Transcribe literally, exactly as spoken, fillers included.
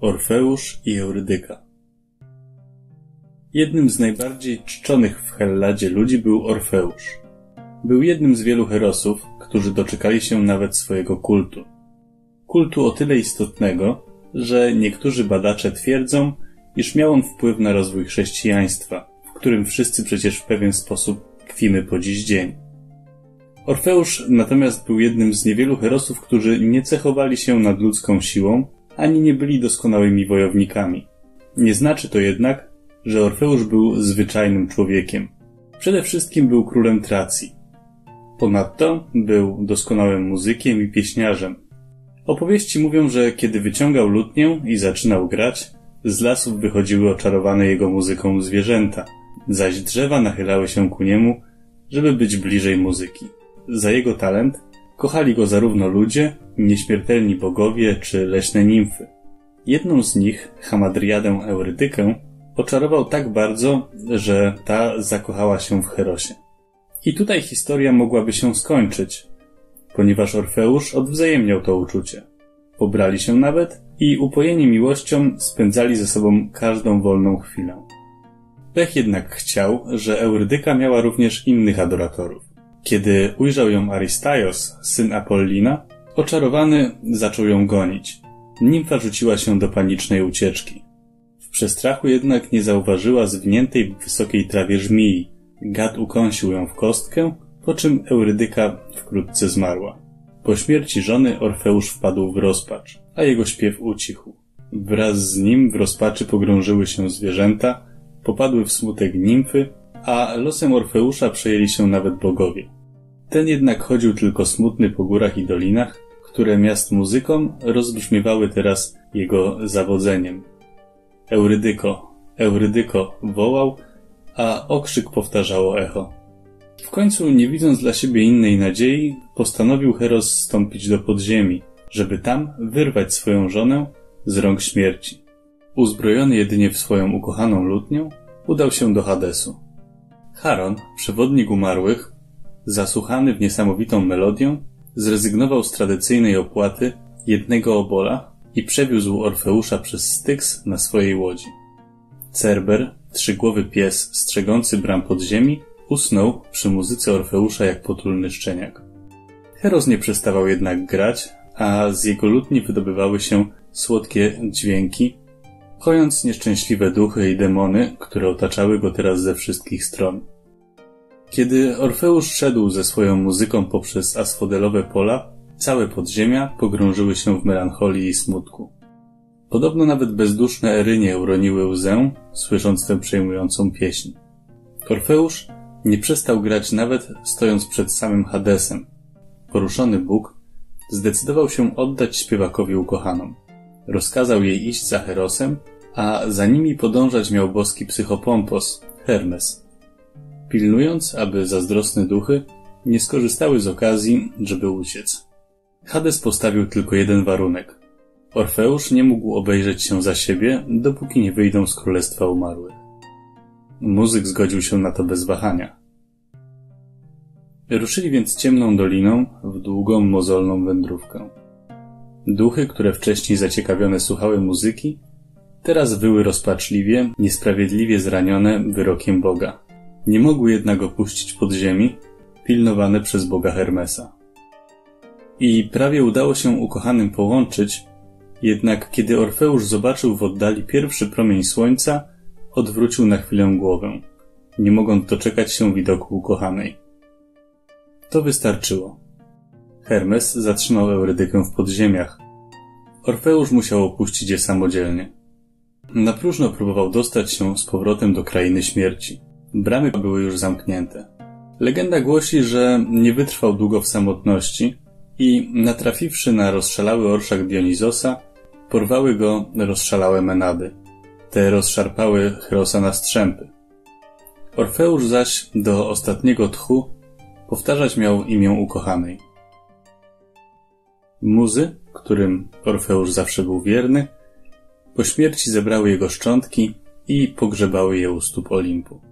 Orfeusz i Eurydyka. Jednym z najbardziej czczonych w Helladzie ludzi był Orfeusz. Był jednym z wielu herosów, którzy doczekali się nawet swojego kultu. Kultu o tyle istotnego, że niektórzy badacze twierdzą, iż miał on wpływ na rozwój chrześcijaństwa, w którym wszyscy przecież w pewien sposób tkwimy po dziś dzień. Orfeusz natomiast był jednym z niewielu herosów, którzy nie cechowali się nadludzką siłą, ani nie byli doskonałymi wojownikami. Nie znaczy to jednak, że Orfeusz był zwyczajnym człowiekiem. Przede wszystkim był królem Tracji. Ponadto był doskonałym muzykiem i pieśniarzem. Opowieści mówią, że kiedy wyciągał lutnię i zaczynał grać, z lasów wychodziły oczarowane jego muzyką zwierzęta, zaś drzewa nachylały się ku niemu, żeby być bliżej muzyki. Za jego talent kochali go zarówno ludzie, nieśmiertelni bogowie czy leśne nimfy. Jedną z nich, Hamadriadę Eurydykę, oczarował tak bardzo, że ta zakochała się w Herosie. I tutaj historia mogłaby się skończyć, ponieważ Orfeusz odwzajemniał to uczucie. Pobrali się nawet i upojeni miłością spędzali ze sobą każdą wolną chwilę. Pech jednak chciał, że Eurydyka miała również innych adoratorów. Kiedy ujrzał ją Aristajos, syn Apollina, oczarowany zaczął ją gonić. Nimfa rzuciła się do panicznej ucieczki. W przestrachu jednak nie zauważyła zwiniętej w wysokiej trawie żmii. Gad ukąsił ją w kostkę, po czym Eurydyka wkrótce zmarła. Po śmierci żony Orfeusz wpadł w rozpacz, a jego śpiew ucichł. Wraz z nim w rozpaczy pogrążyły się zwierzęta, popadły w smutek nimfy, a losem Orfeusza przejęli się nawet bogowie. Ten jednak chodził tylko smutny po górach i dolinach, które miast muzyką rozbrzmiewały teraz jego zawodzeniem. Eurydyko, Eurydyko wołał, a okrzyk powtarzało echo. W końcu, nie widząc dla siebie innej nadziei, postanowił Heros zstąpić do podziemi, żeby tam wyrwać swoją żonę z rąk śmierci. Uzbrojony jedynie w swoją ukochaną lutnię, udał się do Hadesu. Haron, przewodnik umarłych, zasłuchany w niesamowitą melodię, zrezygnował z tradycyjnej opłaty jednego obola i przewiózł Orfeusza przez Styx na swojej łodzi. Cerber, trzygłowy pies strzegący bram podziemi, usnął przy muzyce Orfeusza jak potulny szczeniak. Heros nie przestawał jednak grać, a z jego lutni wydobywały się słodkie dźwięki, kojąc nieszczęśliwe duchy i demony, które otaczały go teraz ze wszystkich stron. Kiedy Orfeusz szedł ze swoją muzyką poprzez asfodelowe pola, całe podziemia pogrążyły się w melancholii i smutku. Podobno nawet bezduszne erynie uroniły łzę, słysząc tę przejmującą pieśń. Orfeusz nie przestał grać nawet stojąc przed samym Hadesem. Poruszony Bóg zdecydował się oddać śpiewakowi ukochaną. Rozkazał jej iść za Herosem, a za nimi podążać miał boski psychopompos, Hermes, pilnując, aby zazdrosne duchy nie skorzystały z okazji, żeby uciec. Hades postawił tylko jeden warunek. Orfeusz nie mógł obejrzeć się za siebie, dopóki nie wyjdą z królestwa umarłych. Muzyk zgodził się na to bez wahania. Ruszyli więc ciemną doliną w długą, mozolną wędrówkę. Duchy, które wcześniej zaciekawione słuchały muzyki, teraz wyły rozpaczliwie, niesprawiedliwie zranione wyrokiem Boga. Nie mogły jednak opuścić podziemi, pilnowane przez Boga Hermesa. I prawie udało się ukochanym połączyć, jednak kiedy Orfeusz zobaczył w oddali pierwszy promień słońca, odwrócił na chwilę głowę, nie mogąc doczekać się widoku ukochanej. To wystarczyło. Hermes zatrzymał Eurydykę w podziemiach. Orfeusz musiał opuścić je samodzielnie. Na próżno próbował dostać się z powrotem do krainy śmierci. Bramy były już zamknięte. Legenda głosi, że nie wytrwał długo w samotności i natrafiwszy na rozszalały orszak Dionizosa, porwały go rozszalałe menady. Te rozszarpały Herosa na strzępy. Orfeusz zaś do ostatniego tchu powtarzać miał imię ukochanej. Muzy, którym Orfeusz zawsze był wierny, po śmierci zebrały jego szczątki i pogrzebały je u stóp Olimpu.